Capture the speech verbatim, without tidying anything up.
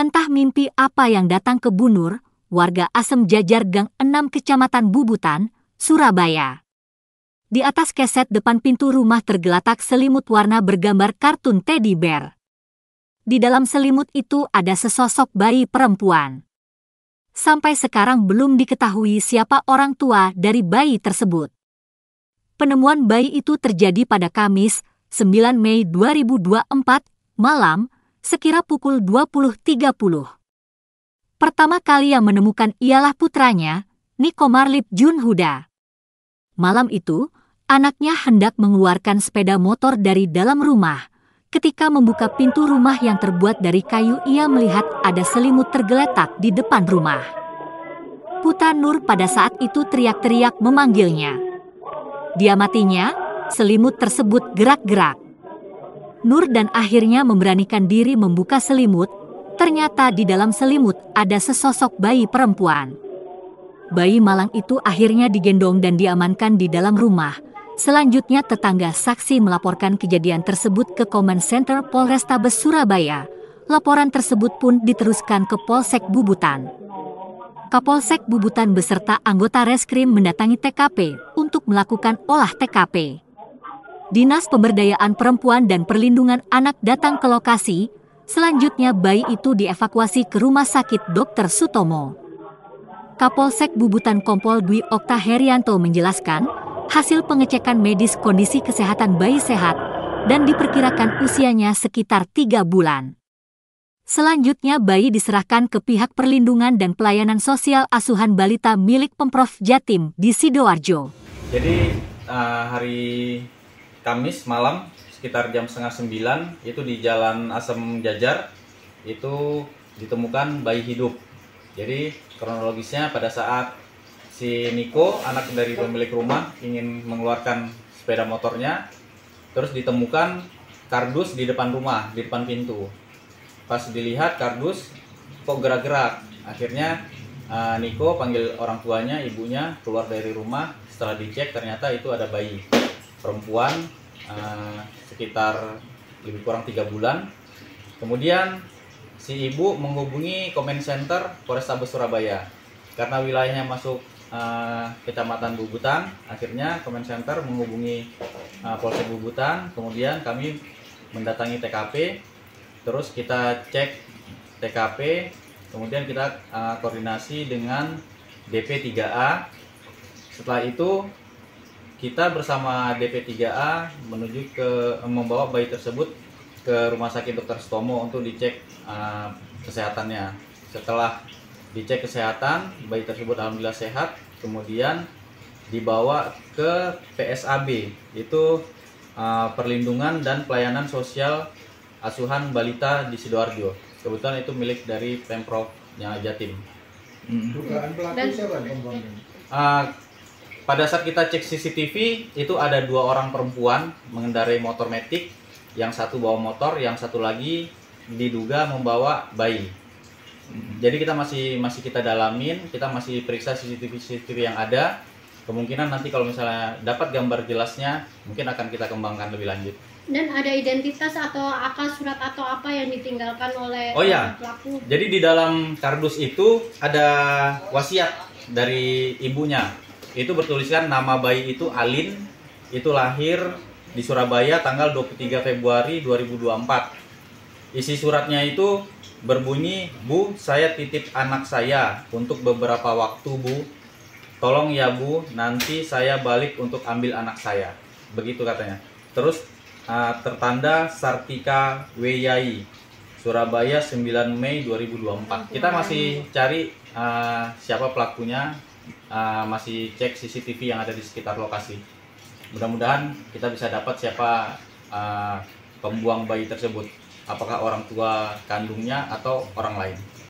Entah mimpi apa yang datang ke Bunur, warga Asem Jajar Gang enam Kecamatan Bubutan, Surabaya. Di atas keset depan pintu rumah tergeletak selimut warna bergambar kartun teddy bear. Di dalam selimut itu ada sesosok bayi perempuan. Sampai sekarang belum diketahui siapa orang tua dari bayi tersebut. Penemuan bayi itu terjadi pada Kamis, sembilan Mei dua ribu dua puluh empat, malam, sekira pukul dua puluh tiga puluh. Pertama kali yang menemukan ialah putranya, Nicomarlib Junhuda. Malam itu, anaknya hendak mengeluarkan sepeda motor dari dalam rumah. Ketika membuka pintu rumah yang terbuat dari kayu, ia melihat ada selimut tergeletak di depan rumah. Putra Nur pada saat itu teriak-teriak memanggilnya. Diamatinya, selimut tersebut gerak-gerak. Nur dan akhirnya memberanikan diri membuka selimut. Ternyata di dalam selimut ada sesosok bayi perempuan. Bayi malang itu akhirnya digendong dan diamankan di dalam rumah. Selanjutnya tetangga saksi melaporkan kejadian tersebut ke Command Center Polrestabes Surabaya. Laporan tersebut pun diteruskan ke Polsek Bubutan. Kapolsek Bubutan beserta anggota reskrim mendatangi T K P untuk melakukan olah T K P. Dinas Pemberdayaan Perempuan dan Perlindungan Anak datang ke lokasi. Selanjutnya bayi itu dievakuasi ke Rumah Sakit dokter Soetomo. Kapolsek Bubutan Kompol Dwi Okta Herianto menjelaskan, hasil pengecekan medis kondisi kesehatan bayi sehat dan diperkirakan usianya sekitar tiga bulan. Selanjutnya bayi diserahkan ke pihak perlindungan dan pelayanan sosial asuhan balita milik Pemprov Jatim di Sidoarjo. Jadi uh, hari Kamis malam sekitar jam setengah sembilan itu di Jalan Asem Jajar itu ditemukan bayi hidup. Jadi kronologisnya pada saat si Niko, anak dari pemilik rumah, ingin mengeluarkan sepeda motornya, terus ditemukan kardus di depan rumah, di depan pintu. Pas dilihat kardus kok gerak-gerak, akhirnya uh, Niko panggil orang tuanya, ibunya keluar dari rumah. Setelah dicek ternyata itu ada bayi perempuan uh, sekitar lebih kurang tiga bulan. Kemudian si ibu menghubungi Command Center Polrestabes Surabaya karena wilayahnya masuk uh, Kecamatan Bubutan. Akhirnya Command Center menghubungi uh, Polsek Bubutan, kemudian kami mendatangi T K P. Terus kita cek T K P, kemudian kita uh, koordinasi dengan D P tiga A. Setelah itu kita bersama D P tiga A menuju ke membawa bayi tersebut ke Rumah Sakit dokter Soetomo untuk dicek uh, kesehatannya. Setelah dicek kesehatan, bayi tersebut alhamdulillah sehat. Kemudian dibawa ke P S A B, itu uh, Perlindungan dan Pelayanan Sosial Asuhan Balita di Sidoarjo. Kebetulan itu milik dari Pemprov Jatim. Dugaan pelaku siapa? Uh, pada saat kita cek C C T V itu ada dua orang perempuan mengendarai motor metik, yang satu bawa motor, yang satu lagi diduga membawa bayi. Jadi kita masih masih kita dalamin, kita masih periksa C C T V C C T V yang ada. Kemungkinan nanti kalau misalnya dapat gambar jelasnya, mungkin akan kita kembangkan lebih lanjut. Dan ada identitas atau akal surat atau apa yang ditinggalkan oleh oh, ya. pelaku? Jadi di dalam kardus itu ada wasiat dari ibunya. Itu bertuliskan nama bayi itu Alin, itu lahir di Surabaya tanggal dua puluh tiga Februari dua ribu dua puluh empat. Isi suratnya itu berbunyi, "Bu, saya titip anak saya untuk beberapa waktu, Bu. Tolong ya Bu, nanti saya balik untuk ambil anak saya." Begitu katanya. Terus uh, tertanda Sartika Wiyi, Surabaya sembilan Mei dua ribu dua puluh empat. Kita masih cari uh, siapa pelakunya, uh, masih cek C C T V yang ada di sekitar lokasi. Mudah-mudahan kita bisa dapat siapa uh, pembuang bayi tersebut. Apakah orang tua kandungnya atau orang lain.